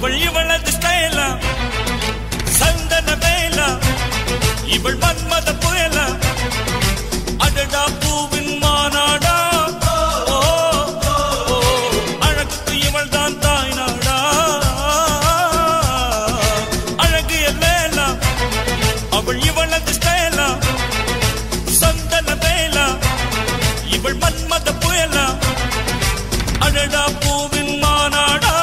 அவள் இவளது ஸ்டைலா சந்தன வேலா இவள் மன்மத புயலா அடடா பூவின் மானாடா அழகுக்கு இவள் தான் தாய் நாடா அழகிய வேலா அவள் இவளது ஸ்டைலா சந்தன வேலா இவள் மன்மத புயலா அடடா பூவின் மானாடா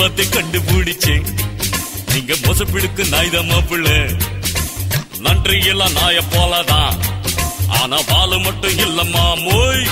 பார்த்து கண்டுபிடிச்சேன். நீங்க மோசப்பிடுக்கு நாய் தான் மாப்பிள்ளை. நன்றி எல்லாம் நாய போலதான், ஆனா பாலு மட்டும் இல்லம்மா மோய்.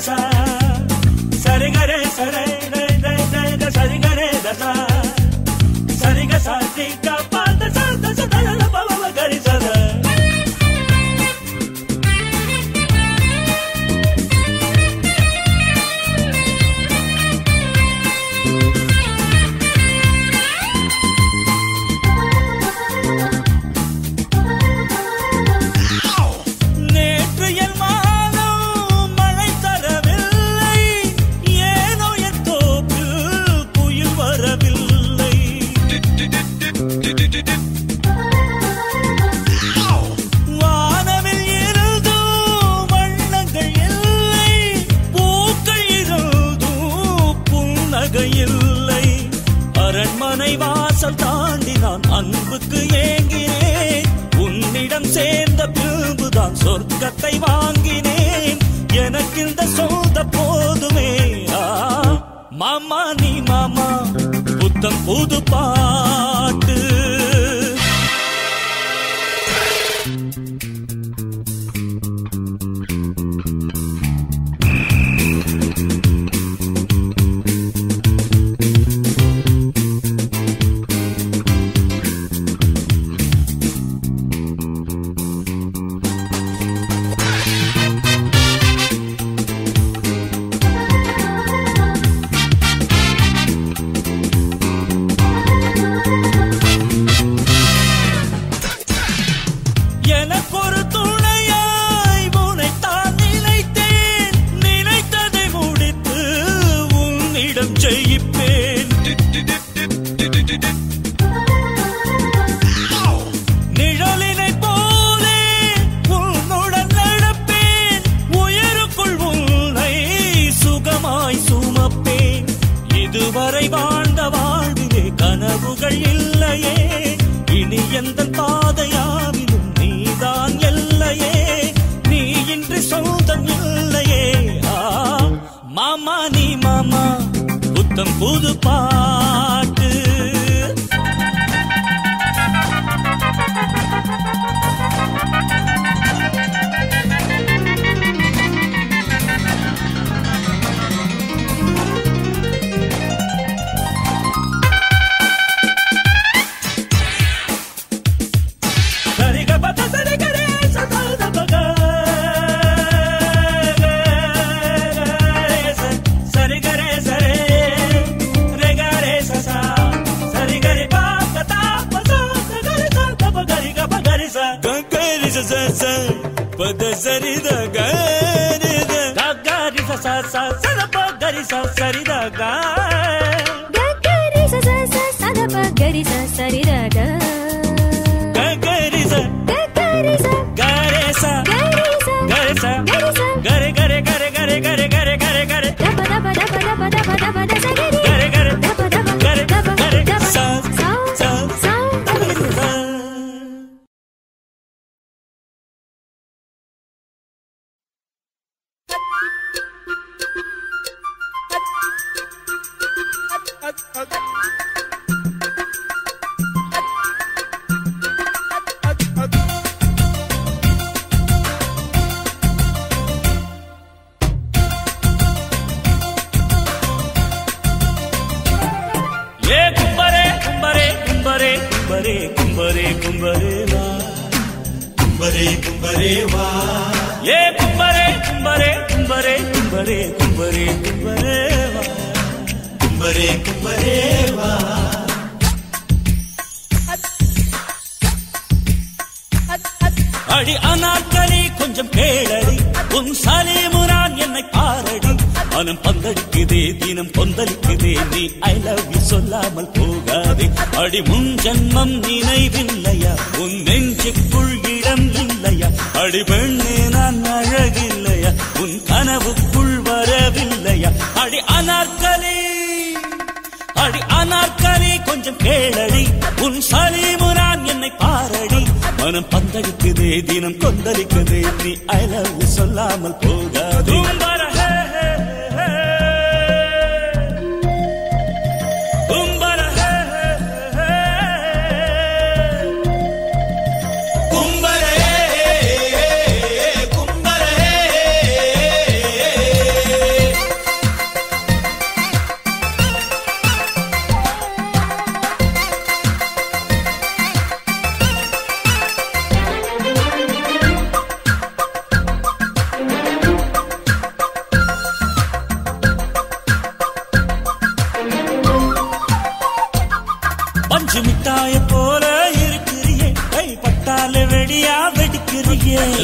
दशा सरे गरे सरे सरि गरे दशा सरि ग साथी का पाद गरी सद मामा नी मामा उत्तम पुद पाट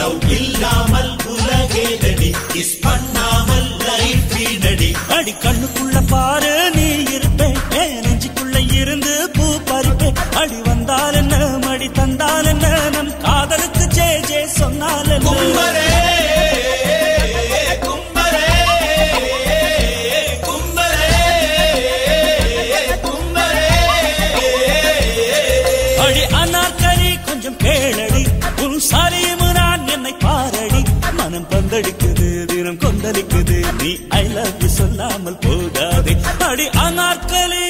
லவ் இல்லாமல் உலகேதடி கிஸ் பண்ணாமல் லைஃப் வீடடி அடி கண்ணுக்குள்ள பாரு நீ இருப்பே நெஞ்சுக்குள்ள இருந்து பூ பறிப்பே அடி வந்தால் என்ன மடி தந்தால் என்ன நம் காதலுக்கு ஜே ஜே சொன்னால் என்ன சொல்லாமல் போகாதே அடி அனார்களே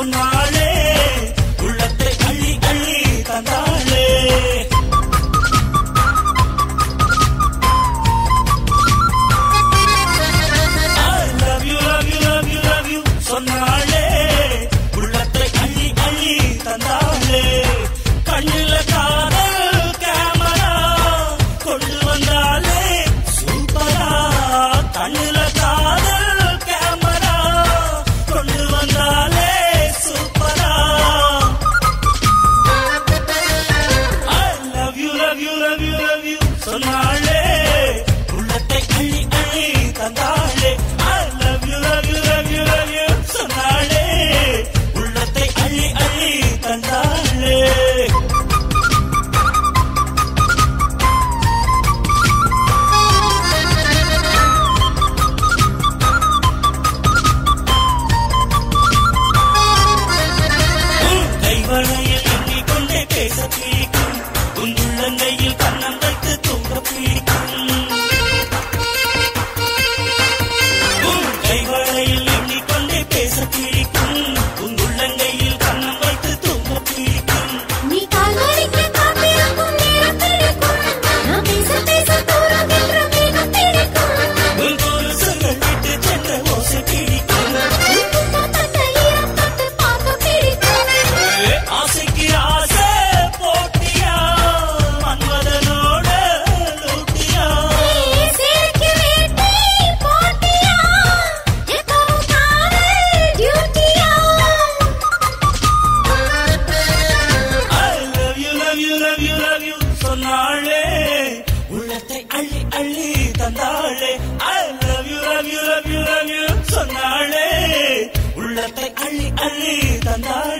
I अली अली तंदारी।